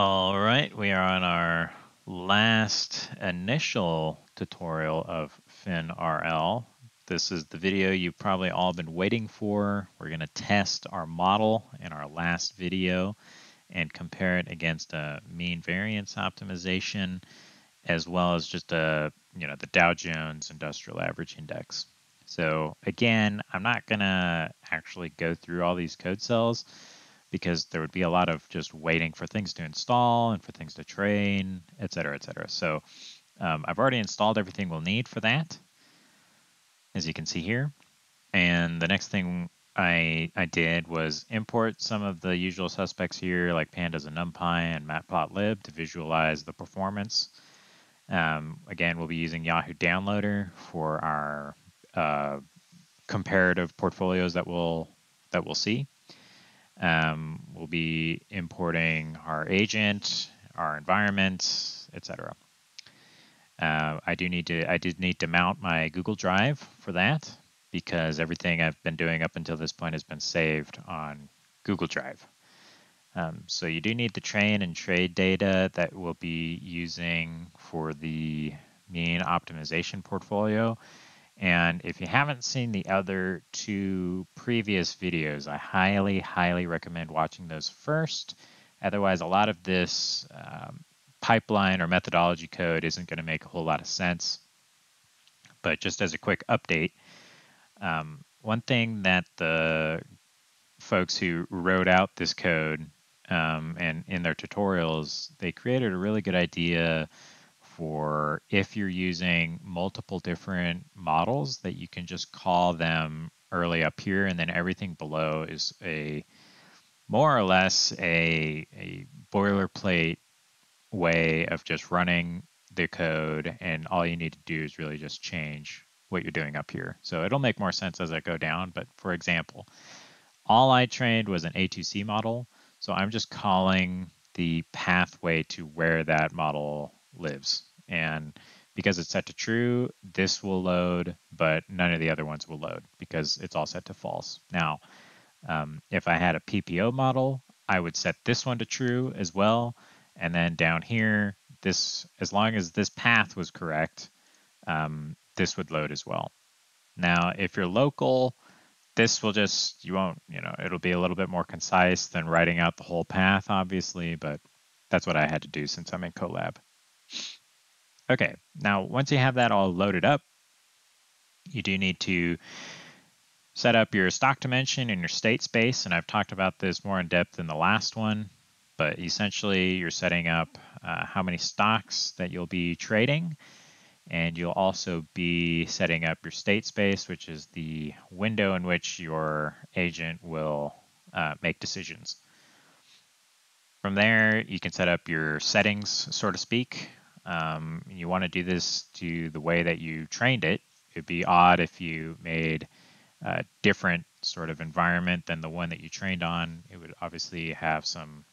All right, we are on our last initial tutorial of FinRL. This is the video you've probably all been waiting for. We're going to test our model in our last video and compare it against a mean variance optimization, as well as just the Dow Jones Industrial Average Index. So again, I'm not going to actually go through all these code cells because there would be a lot of just waiting for things to install and for things to train, et cetera, et cetera. So I've already installed everything we'll need for that, as you can see here. And the next thing I did was import some of the usual suspects here, like Pandas and NumPy and Matplotlib, to visualize the performance. Again, we'll be using Yahoo Downloader for our comparative portfolios that we'll see. We'll be importing our agent, our environment, etc. I did need to mount my Google Drive for that, because everything I've been doing up until this point has been saved on Google Drive. So you do need the train and trade data that we'll be using for the mean optimization portfolio. And if you haven't seen the other two previous videos, I highly, highly recommend watching those first. Otherwise, a lot of this pipeline or methodology code isn't going to make a whole lot of sense. But just as a quick update, one thing that the folks who wrote out this code and in their tutorials, they created a really good idea for if you're using multiple different models, that you can just call them early up here, and then everything below is a more or less a boilerplate way of just running the code, and all you need to do is really just change what you're doing up here. So it'll make more sense as I go down, but for example, all I trained was an A2C model, so I'm just calling the pathway to where that model lives. And because it's set to true, this will load, but none of the other ones will load because it's all set to false. Now, if I had a PPO model, I would set this one to true as well. And then down here, this, as long as this path was correct, this would load as well. Now, if you're local, this will just, you won't, it'll be a little bit more concise than writing out the whole path, obviously, but that's what I had to do since I'm in Colab. Okay, now once you have that all loaded up, you do need to set up your stock dimension and your state space, and I've talked about this more in depth in the last one, but essentially you're setting up how many stocks that you'll be trading, and you'll also be setting up your state space, which is the window in which your agent will make decisions. From there, you can set up your settings, so to speak. You want to do this to the way that you trained it. It'd be odd if you made a different sort of environment than the one that you trained on. It would obviously have some,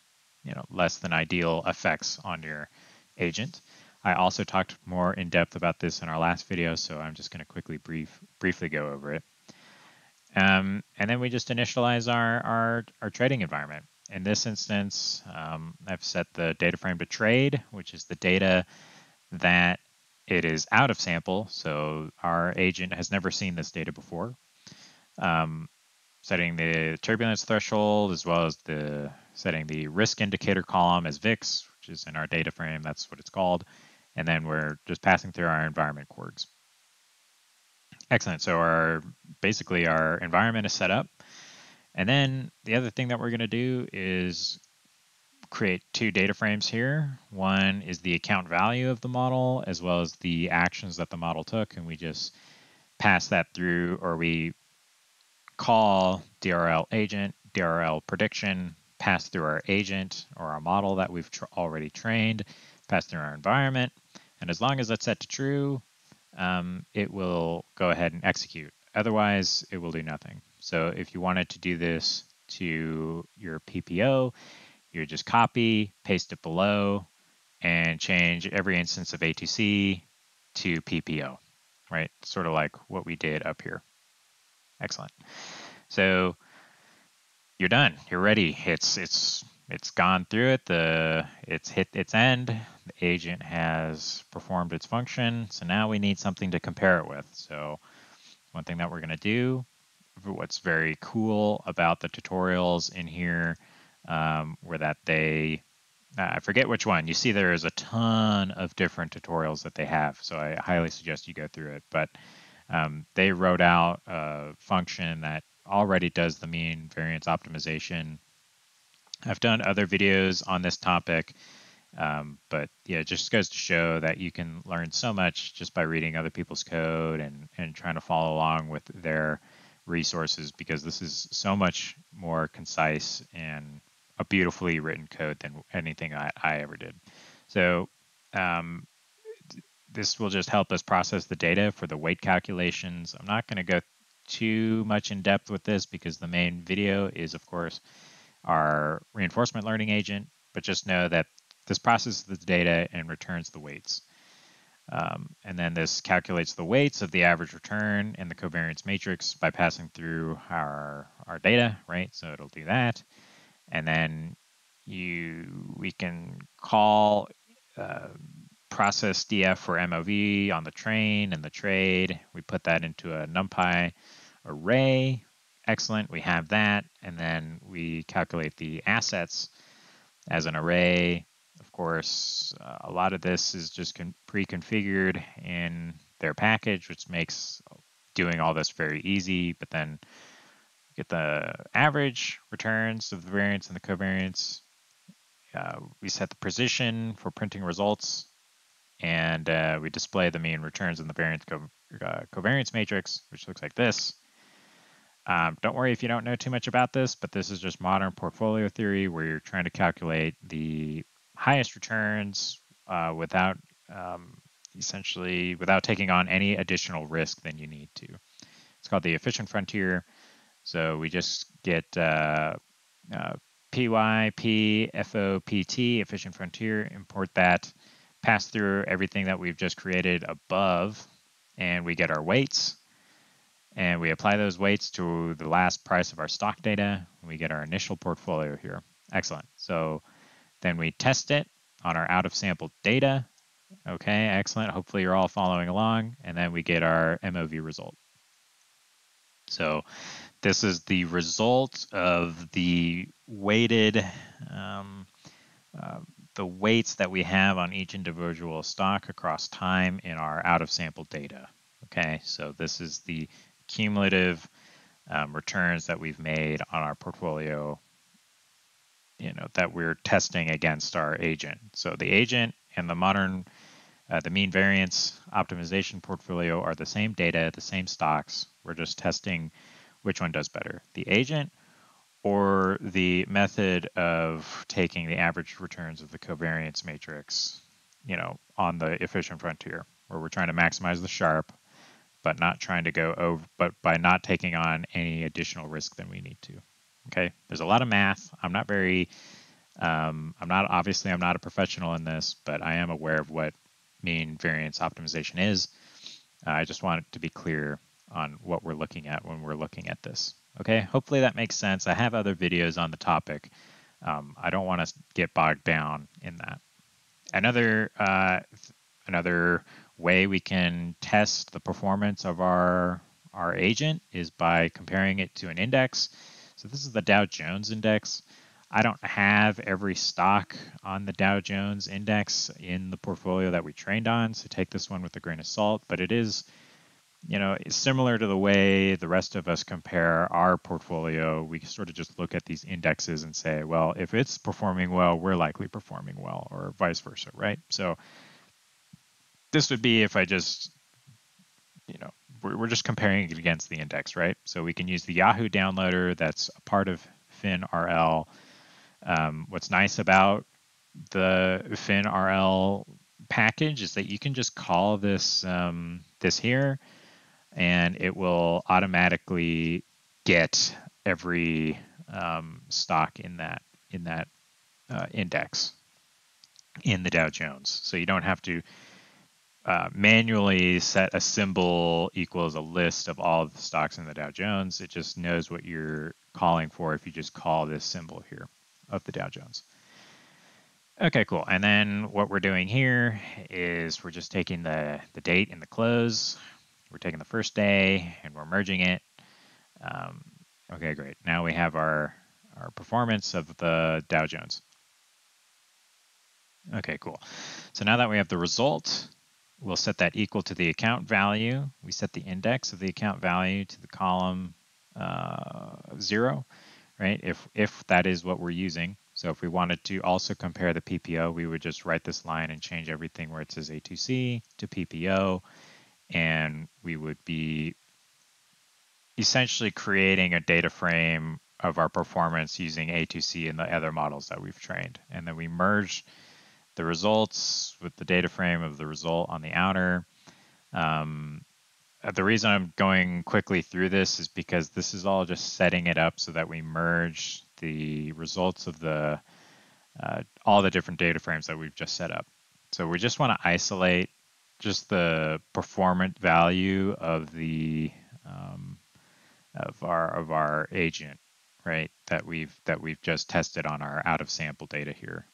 less than ideal effects on your agent. I also talked more in depth about this in our last video, so I'm just going to quickly briefly go over it. And then we just initialize our trading environment. In this instance, I've set the data frame to trade, which is the data that it is out of sample. So our agent has never seen this data before. Setting the turbulence threshold, as well as setting the risk indicator column as VIX, which is in our data frame. That's what it's called. And then we're just passing through our environment quirks. Excellent. So basically our environment is set up. And then the other thing that we're going to do is create two data frames here. One is the account value of the model, as well as the actions that the model took. And we just pass that through, or we call DRL agent, DRL prediction, pass through our agent or our model that we've already trained, pass through our environment. And as long as that's set to true, it will go ahead and execute. Otherwise, it will do nothing. So if you wanted to do this to your PPO, you would just copy, paste it below, and change every instance of A2C to PPO, right? Sort of like what we did up here. Excellent. So you're done. You're ready. It's It's gone through it, it's hit its end, the agent has performed its function, so now we need something to compare it with. So one thing that we're going to do, what's very cool about the tutorials in here, where that they, I forget which one, you see there is a ton of different tutorials that they have, so I highly suggest you go through it, but they wrote out a function that already does the mean variance optimization. I've done other videos on this topic, but yeah, it just goes to show that you can learn so much just by reading other people's code and trying to follow along with their resources, because this is so much more concise and a beautifully written code than anything I ever did. So this will just help us process the data for the weight calculations. I'm not going to go too much in depth with this because the main video is, of course, our reinforcement learning agent, but just know that this processes the data and returns the weights. And then this calculates the weights of the average return and the covariance matrix by passing through our data, right? So it'll do that. And then we can call process DF for MOV on the train and the trade. We put that into a NumPy array. Excellent, we have that, and then we calculate the assets as an array. Of course, a lot of this is just pre-configured in their package, which makes doing all this very easy, but then get the average returns of the variance and the covariance. We set the precision for printing results, and we display the mean returns and the variance covariance matrix, which looks like this. Don't worry if you don't know too much about this, but this is just modern portfolio theory where you're trying to calculate the highest returns without essentially without taking on any additional risk than you need to. It's called the efficient frontier. So we just get PYPFOPT, efficient frontier, import that, pass through everything that we've just created above, and we get our weights. And we apply those weights to the last price of our stock data. We get our initial portfolio here. Excellent. So then we test it on our out of sample data. Okay, excellent. Hopefully you're all following along. And then we get our MOV result. So this is the result of the weighted, the weights that we have on each individual stock across time in our out of sample data. Okay, so this is the cumulative returns that we've made on our portfolio, you know, that we're testing against our agent. So the agent and the modern, the mean variance optimization portfolio are the same data, the same stocks. We're just testing which one does better, the agent or the method of taking the average returns of the covariance matrix, you know, on the efficient frontier, where we're trying to maximize the Sharpe, but not trying to go over, but by not taking on any additional risk than we need to. Okay, there's a lot of math. I'm not very, I'm not a professional in this, but I am aware of what mean variance optimization is. I just want it to be clear on what we're looking at when we're looking at this. Okay, hopefully that makes sense. I have other videos on the topic. I don't want to get bogged down in that. Another way we can test the performance of our agent is by comparing it to an index. So this is the Dow Jones index. I don't have every stock on the Dow Jones index in the portfolio that we trained on, so take this one with a grain of salt, but it is, you know, similar to the way the rest of us compare our portfolio. We sort of just look at these indexes and say, well, if it's performing well, we're likely performing well, or vice versa, right? So this would be if I just, you know, we're just comparing it against the index, right? So we can use the Yahoo Downloader that's a part of FinRL. What's nice about the FinRL package is that you can just call this this here, and it will automatically get every stock in that index in the Dow Jones. So you don't have to manually set a symbol equals a list of all of the stocks in the Dow Jones. It just knows what you're calling for if you just call this symbol here. of the Dow Jones. Okay, cool. And then what we're doing here is we're just taking the date and the close. We're taking the first day and we're merging it. Okay, great. Now we have our performance of the Dow Jones. Okay, cool. So now that we have the result, we'll set that equal to the account value. We set the index of the account value to the column 0, right? If that is what we're using. So if we wanted to also compare the PPO, we would just write this line and change everything where it says A2C to PPO, and we would be essentially creating a data frame of our performance using A2C and the other models that we've trained. And then we merge the results with the data frame of the result on the outer. The reason I'm going quickly through this is because this is all just setting it up so that we merge the results of the all the different data frames that we've just set up. So we just want to isolate just the performance value of the of our agent, right? That we've just tested on our out of sample data here,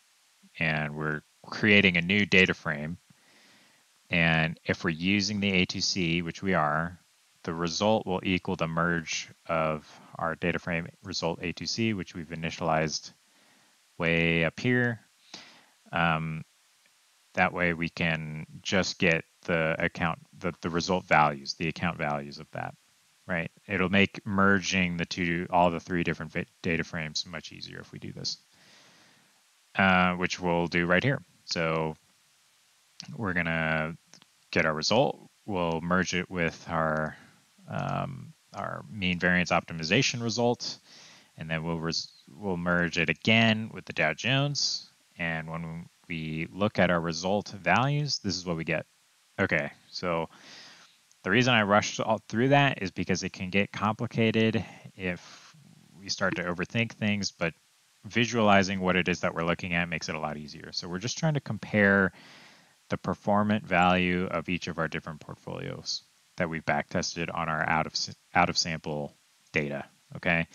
and we're creating a new data frame. And if we're using the A2C, which we are, the result will equal the merge of our data frame result A2C, which we've initialized way up here. That way we can just get the account, the result values, the account values of that, right? It'll make merging the all the three different data frames much easier if we do this, which we'll do right here. So we're gonna get our result. We'll merge it with our mean variance optimization result, and then we'll merge it again with the Dow Jones. And when we look at our result values, this is what we get. Okay, so the reason I rushed all through that is because it can get complicated if we start to overthink things, but visualizing what it is that we're looking at makes it a lot easier. So we're just trying to compare the performant value of each of our different portfolios that we've back tested on our out of sample data. Okay,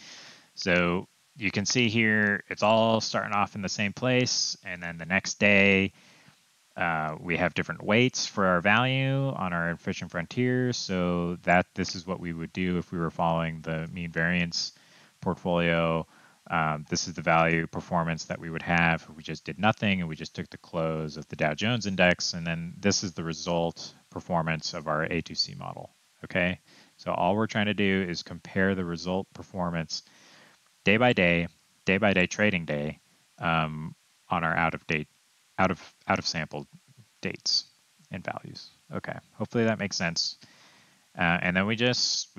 so you can see here it's all starting off in the same place, and then the next day we have different weights for our value on our efficient frontier. So this is what we would do if we were following the mean variance portfolio. This is the value performance that we would have if we just did nothing and we just took the close of the Dow Jones index, and then this is the result performance of our A2C model, okay? So all we're trying to do is compare the result performance day by day trading day on our out of sample dates and values. Okay, hopefully that makes sense. And then we just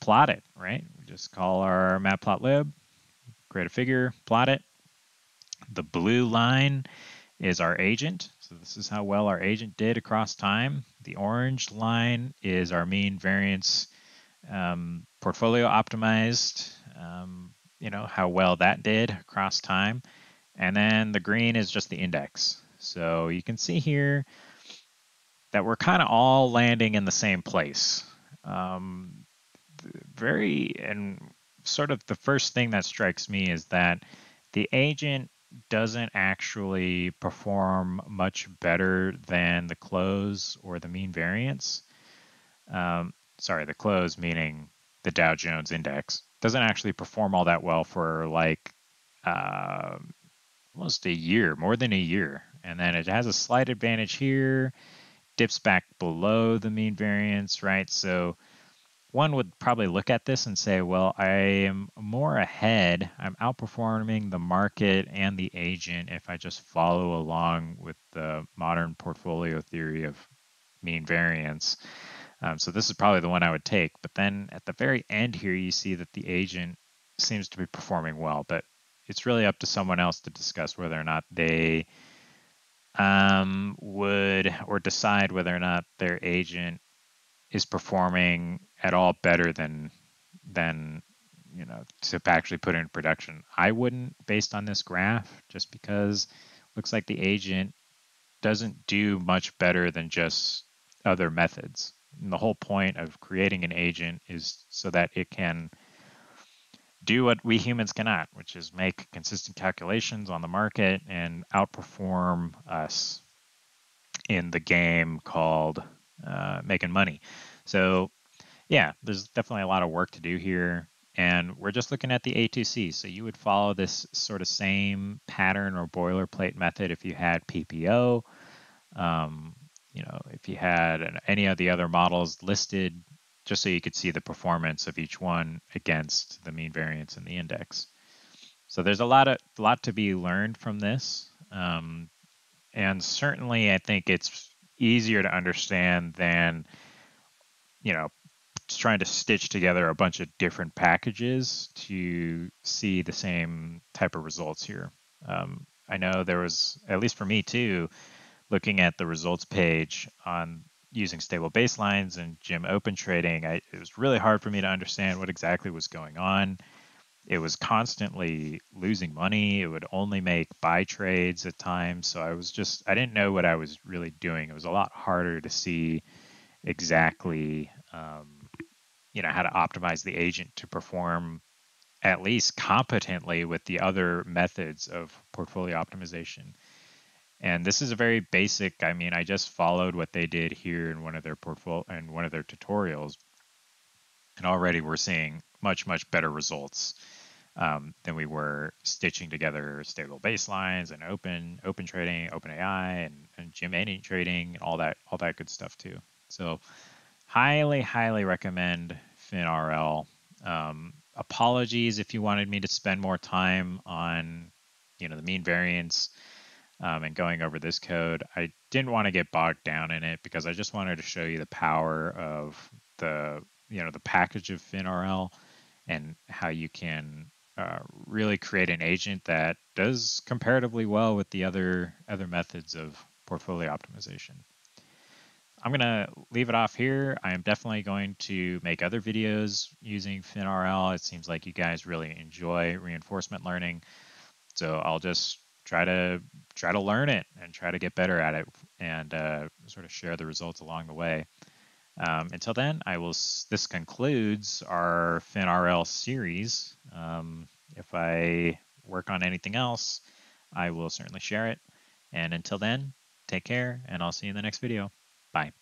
plot it, right? We just call our Matplotlib, create a figure, plot it. The blue line is our agent. So this is how well our agent did across time. The orange line is our mean variance portfolio optimized, you know, how well that did across time. And then the green is just the index. So you can see here that we're kind of all landing in the same place. And sort of the first thing that strikes me is that the agent doesn't actually perform much better than the close or the mean variance. Sorry, the close meaning the Dow Jones index doesn't actually perform all that well for like almost a year, more than a year. And then it has a slight advantage here, dips back below the mean variance, right? So one would probably look at this and say, well, I am more ahead. I'm outperforming the market and the agent if I just follow along with the modern portfolio theory of mean variance. So this is probably the one I would take. But then at the very end here, you see that the agent seems to be performing well, but it's really up to someone else to discuss whether or not they decide whether or not their agent is performing at all better than you know, to actually put in production. I wouldn't, based on this graph, just because it looks like the agent doesn't do much better than just other methods. And the whole point of creating an agent is so that it can do what we humans cannot, which is make consistent calculations on the market and outperform us in the game called making money. So yeah, there's definitely a lot of work to do here. And we're just looking at the A2C. So you would follow this sort of same pattern or boilerplate method if you had PPO, you know, if you had any of the other models listed, just so you could see the performance of each one against the mean variance in the index. So there's a lot to be learned from this. And certainly I think it's easier to understand than, you know, trying to stitch together a bunch of different packages to see the same type of results here. I know there was, at least for me too, looking at the results page on using stable baselines and gym open trading, it was really hard for me to understand what exactly was going on. It was constantly losing money. It would only make buy trades at times. So I didn't know what I was really doing. It was a lot harder to see exactly you know, how to optimize the agent to perform at least competently with the other methods of portfolio optimization. And this is a very basic, I mean, I just followed what they did here in one of their tutorials, and already we're seeing much, much better results than we were stitching together stable baselines and open trading, OpenAI, and gym trading, and all that good stuff too. So highly, highly recommend FinRL. Apologies if you wanted me to spend more time on, you know, the mean variance and going over this code. I didn't want to get bogged down in it because I just wanted to show you the power of the, you know, the package of FinRL and how you can really create an agent that does comparatively well with the other methods of portfolio optimization. I'm going to leave it off here. I am definitely going to make other videos using FinRL. It seems like you guys really enjoy reinforcement learning. So I'll just try to learn it and try to get better at it and sort of share the results along the way. Until then, this concludes our FinRL series. If I work on anything else, I will certainly share it. And until then, take care, and I'll see you in the next video. Bye.